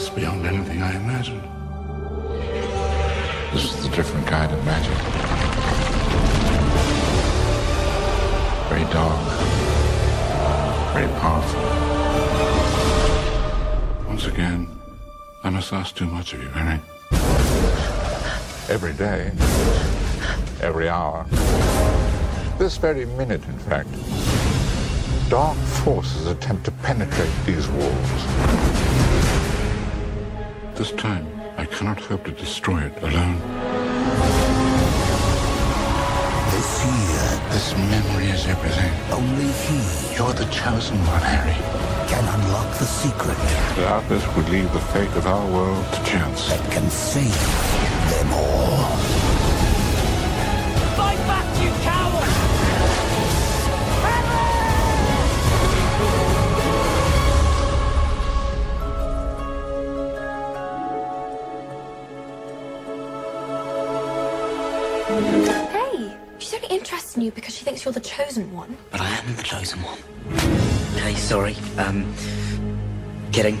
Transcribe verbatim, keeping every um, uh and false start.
is beyond anything I imagined. This is a different kind of magic. Very dark. Very powerful. Once again, I must ask too much of you, Henry. Every day, every hour, this very minute, in fact, dark forces attempt to penetrate these walls. This time, I cannot hope to destroy it alone. The fear, this memory is everything. Only he, you're the chosen one, Harry, can unlock the secret. Darkness would leave the fate of our world to chance. That can save them all. Fight back, you coward! Hey, she's only interested in you because she thinks you're the chosen one. But I am the chosen one. Hey, sorry. Um, kidding.